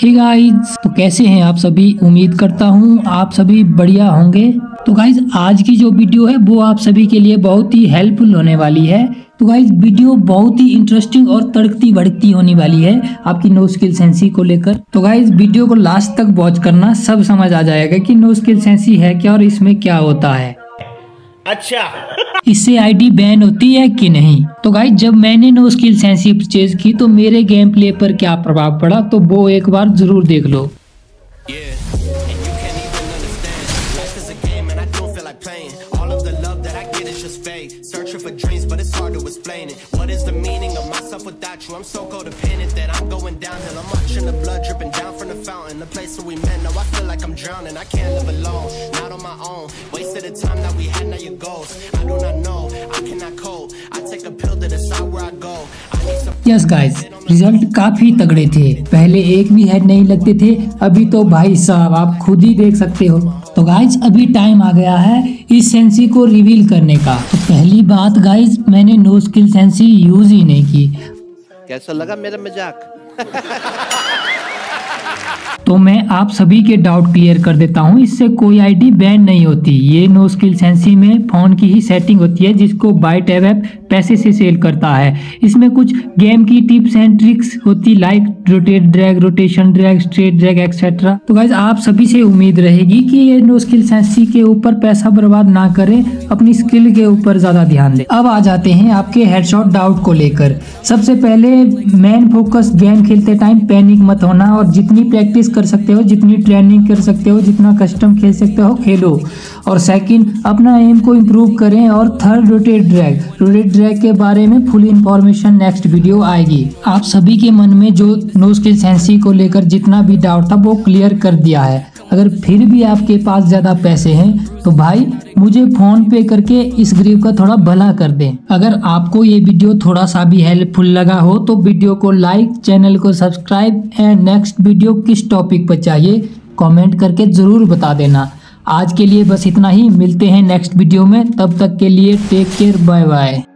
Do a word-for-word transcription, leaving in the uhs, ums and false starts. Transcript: हे hey guys, तो कैसे हैं आप सभी। उम्मीद करता हूँ आप सभी बढ़िया होंगे। तो गाइज, आज की जो वीडियो है वो आप सभी के लिए बहुत ही हेल्पफुल होने वाली है। तो गाइज, वीडियो बहुत ही इंटरेस्टिंग और तड़कती भड़कती होने वाली है आपकी नो स्किल सेंसी को लेकर। तो गाइज, वीडियो को लास्ट तक वॉच करना, सब समझ आ जाएगा कि नो स्किल सेंसी है क्या और इसमें क्या होता है। अच्छा, इससे आईडी बैन होती है कि नहीं। तो गाइस, जब मैंने नो स्किल सेंसी परचेज की तो मेरे गेम प्ले पर क्या प्रभाव पड़ा, तो वो एक बार जरूर देख लो। यस गाइस, रिजल्ट काफी तगड़े थे। पहले एक भी हेड नहीं लगते थे, अभी तो भाई साहब आप खुद ही देख सकते हो। तो गाइस, अभी टाइम आ गया है इस सेंसी को रिवील करने का। तो पहली बात गाइस, मैंने नो स्किल सेंसी यूज ही नहीं की। कैसा लगा मेरा मजाक? तो मैं आप सभी के डाउट क्लियर कर देता हूँ, इससे कोई आईडी बैन नहीं होती। ये नो स्किल सेंसी में फ़ोन की ही सेटिंग होती है जिसको बाय टैब ऐप पैसे से सेल करता है। इसमें कुछ गेम की टिप्स एंड ट्रिक्स होती, like rotate drag, rotation drag, straight drag etcetera. तो गाइज, आप सभी से उम्मीद रहेगी कि ये नो स्किल सेंसी के ऊपर पैसा बर्बाद ना करें, अपनी स्किल के ऊपर ज़्यादा ध्यान दें। अब आ जाते हैं आपके हेडशॉट डाउट को लेकर। सबसे पहले मेन फोकस, गेम खेलते टाइम पैनिक मत होना और जितनी प्रैक्टिस कर सकते हो, जितनी ट्रेनिंग कर सकते हो, जितना कस्टम खेल सकते हो खेलो। और सेकंड, अपना एम को इम्प्रूव करें। और third, rotate drag. Rotate drag के बारे में फुल इंफॉर्मेशन नेक्स्ट वीडियो आएगी। आप सभी के मन में जो नो स्किल सेंसी को लेकर जितना भी डाउट था वो क्लियर कर दिया है। अगर फिर भी आपके पास ज़्यादा पैसे हैं तो भाई मुझे फ़ोन पे करके इस गरीब का थोड़ा भला कर दें। अगर आपको ये वीडियो थोड़ा सा भी हेल्पफुल लगा हो तो वीडियो को लाइक, चैनल को सब्सक्राइब एंड नेक्स्ट वीडियो किस टॉपिक पर चाहिए कमेंट करके ज़रूर बता देना। आज के लिए बस इतना ही, मिलते हैं नेक्स्ट वीडियो में। तब तक के लिए टेक केयर, बाय बाय।